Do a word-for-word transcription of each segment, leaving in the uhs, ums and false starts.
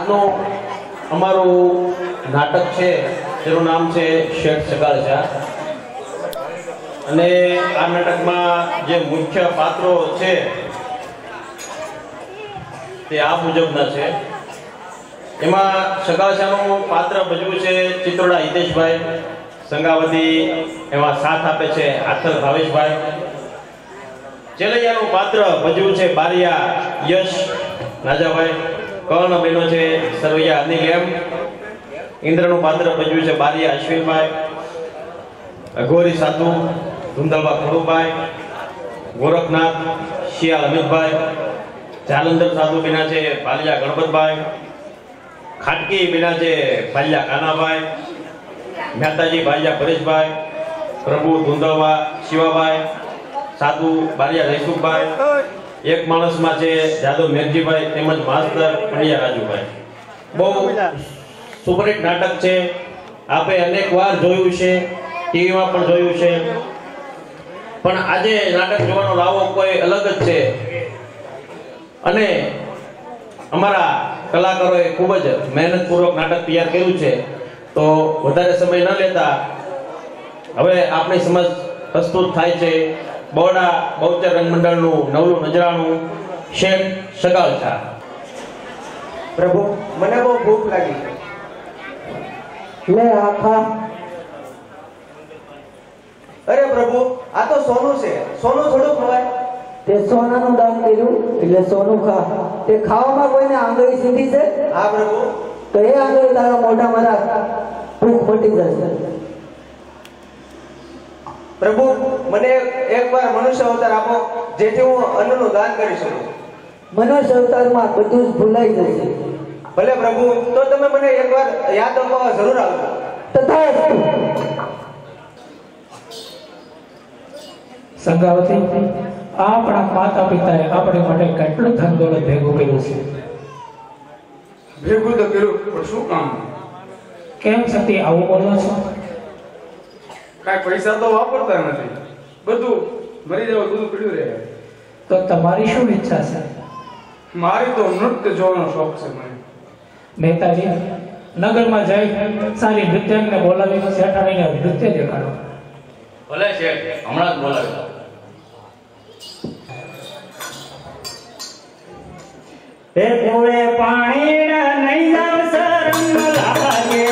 अमारो नाटक है जेनु नाम है शेठ सगाळशा। अने आ नाटक में जे मुख्य पात्रों है ते आ मुजबना है। एमा सगाळशानु पात्र भजवू छे चित्रोड़ा हितेश भाई संगावती, एमा साथ आपे छे आथर भावेश भाई। चेलैयानु पात्र भजवू छे बारिया यश राजा भाई, कर्ण बेनो छे सरवैया अनिलेम। इंद्रनु पात्र भजवू छे बारिया अश्विन भाई, अघोरी साधु धुंधलवा खड़ू भाई, गोरखनाथ शियाल अमित भाई। जालंधर साधु बेना छे बालिया गणपत भाई, खाटकी बिना जे भालिया काना भाई, मेहताजी भालिया परेश भाई, प्रभु धुंधवा शिवा भाई, साधु भालिया रईसुख भाई। एक मानस में जे जादव मेघजी भाई तेमज मास्टर पड़िया राजू भाई। बहु सुपरहिट नाटक है, आपे अनेक वार जोयुं छे, टीवी में पण जोयुं छे, पण आजे नाटक जोवानो लावो कोई अलग ज छे। अने अमारा कलाकारों खूब ज मेहनतपूर्वक नाटक तैयार करूँ है, तो वधारे समय न लेता हवे आपनी समझ प्रस्तुत थाय छे बोडा बहुचर रंगमंडळनु नवलु नजराणु शेठ सगाळशा। प्रभु मने बहुत भूख लगी, मैं आखा अरे प्रभु आ तो सोनू से सोनू थोड़ो खवाय ते सोना नु दान करू એટલે સોનુ ખા તે ખાવામાં કોઈને આંગળી સીધી છે? હા પ્રભુ, તો એ આંગળી તારા મોઢામાં રાખ, ભૂખ મટી જશે। પ્રભુ મને એકવાર મનુષ્ય અવતાર આપો જેથી હું અન્નનું દાન કરી શકું। મનુષ્ય અવતારમાં બધું જ ભૂલાઈ જશે। ભલે પ્રભુ, તો તમે મને એકવાર યાદ અપાવવા જરૂર આવજો। તથા સંગાવતી આપણા માતા પિતાએ આપણે માટે કેટલું ધન દોલત ભેગું કર્યું છે। ભેગું તો કર્યું પણ શું કામ? કેમ સતી આવું બોલો છો? કાંઈ પૈસા તો વાપરતા નથી, બધું મરી જવા બધું પડ્યું રહે। તો તમારી શું ઈચ્છા છે? મારી તો નૃત્ય જોવાનો શોખ છે મને। મહેતાજી નગરમાં જઈ સારી નૃત્યને બોલાવીને શેઠાણીને નૃત્ય દેખાડો। ભલે શેઠ, હમણાં જ બોલાવી। એ પૂરે પાણી ના નહીં જાવ સરંગ લાગે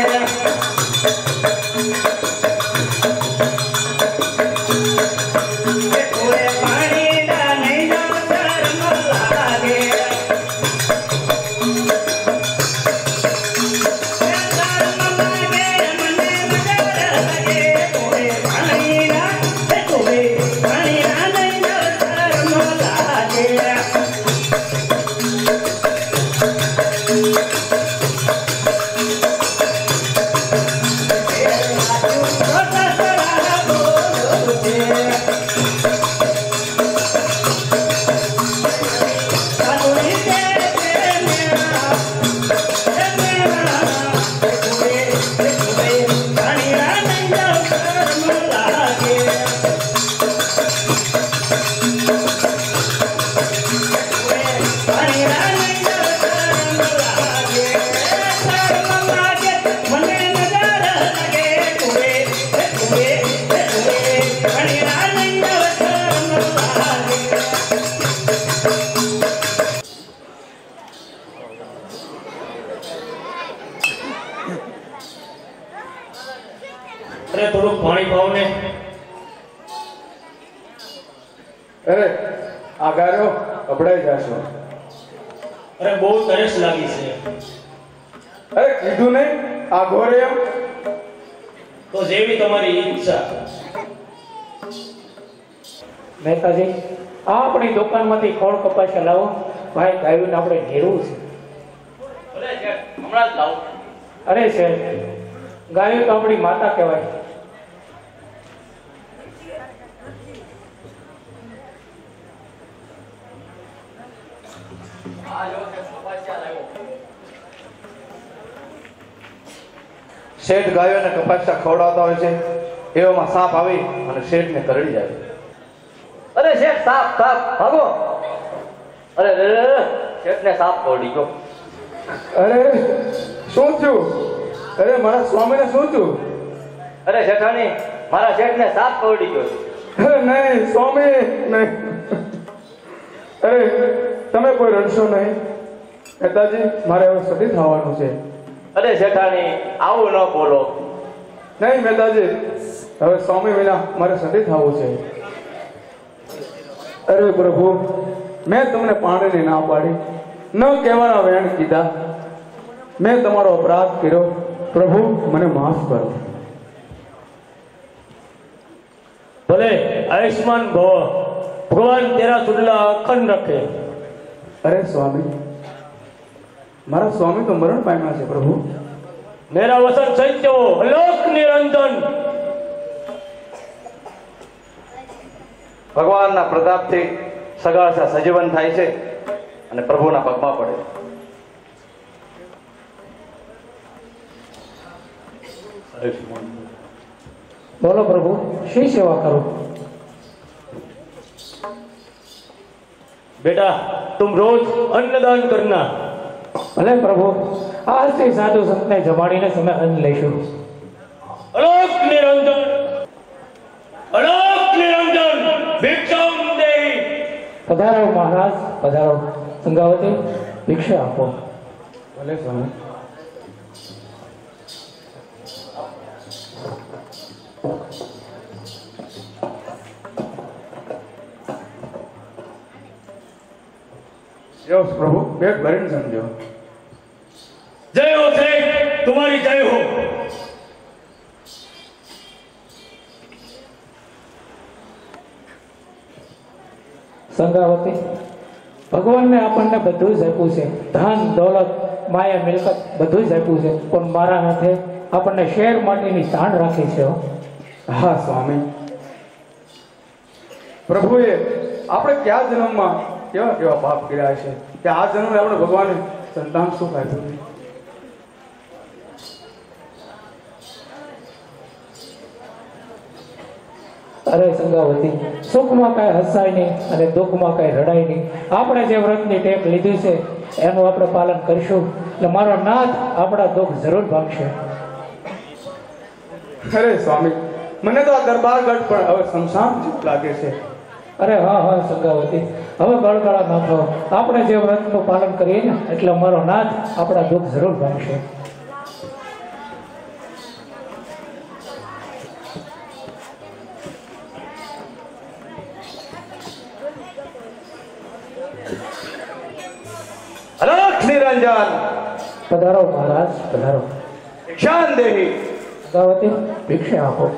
મહેતાજી, આપણી દુકાનમાંથી ખોળ કપાસા લાવો ભાઈ, ગાયું આપણે ઘેરવું છે। ભલે શેઠ, હમણાં જ લાવો। અરે શેઠ, ગાયું તો આપણી માતા કહેવાય। શેઠ ગાયોને કપાસા ખવડાવતા હોય છે, એવામાં સાપ આવી અને શેઠને કરડી જાય। अरे शेठ साफ साफ भागो। अरे शेठ ने साफ छोड़ी गो। अरे शू थू? अरे मारा स्वामी ने शू थू? अरे जेठानी मारा जेठ ने साप पकड़ी गयो। नहीं स्वामी नहीं। अरे तमे कोई रडशो नहीं नेताजी, मारे હવે સદી થવાનું છે। अरे જેઠાણી આવું ન બોલો। નહીં નેતાજી હવે સ્વામી વિના મારે સદી થવું છે। અરે પ્રભુ મેં તમને પાણીની ના પાડી, ન કહેવાના વેણ કીધા, મેં તમારો અપરાધ કર્યો, પ્રભુ મને માફ કરો। ભલે આયુષ્માન ભવ, भगवान तेरा सुनला अखंड रखे। अरे स्वामी मारा स्वामी तो मरण पाम्या छे प्रभु। मेरा वसन सत्य हो अलोक निरंजन। भगवान ना प्रताप थी सगाळशा सजीवन थाय छे अने प्रभु ना पगमा पड़े। बोलो प्रभु श्री सेवा करो। बेटा तुम रोज अन्नदान करना। भले प्रभु आज से साधु संत ने जमाड़ी ने समय अन्न लेशु। अलोक निरंजन अलोक निरंजन भिक्षाम देहि। पधारो महाराज पधारो। संगावती भिक्षा आपो। भले स्वामी। प्रभु पेट भरी समझो। जय हो सेठ, तुम्हारी जय हो। संगावती भगवान ने आपने बधु ज आप्यु छे, धन दौलत माया मिलकत बधु ज आप्यु छे, पण मारा हाथे आपने शेर माटीनी ढाण राखी छे। हाँ स्वामी प्रभुए आपने क्या जन्म में કેવા કેવા પાપ કર્યા છે કે આ જન્મે આપણે ભગવાનને સંતાન સુખ આપ્યું છે। અરે સંગાવતી સુખમાં કાંઈ હસાય નહીં અને દુઃખમાં કાંઈ રડાય નહીં। આપણે જે વ્રતની ટેક લીધી છે એનું આપણે પાલન કરીશું એટલે મારો નાથ આપણા દુઃખ જરૂર ભાગશે। અરે સ્વામી મને તો આ દરબાર ગઢ પણ હવે શમશાન જેવું લાગે છે। अरे हाँ हाँ संगावती हमें गड़गड़ा ना थो, आपने जो व्रत नु पालन करिए ने एटले मारो नाथ अपना दुख जरूर भागशे। अलोक निरंजन पधारो महाराज पधारो। भिक्षाम देहि। संगावती भिक्षा आपो।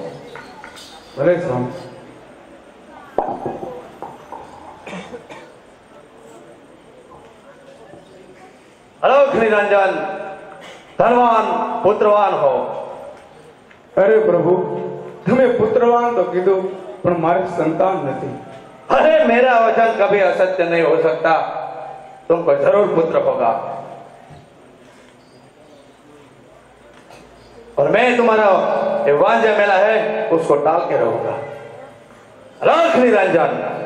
भले स्वामी। अलोक निरंजन धनवान पुत्रवान हो। अरे प्रभु तुम्हें पुत्रवान तो कीधु पर मारे संतान नहीं। अरे मेरा वचन कभी असत्य नहीं हो सकता, तुमको जरूर पुत्र होगा और मैं तुम्हारा वांझा मेला है उसको टाल के रहूंगा। अलोक निरंजन।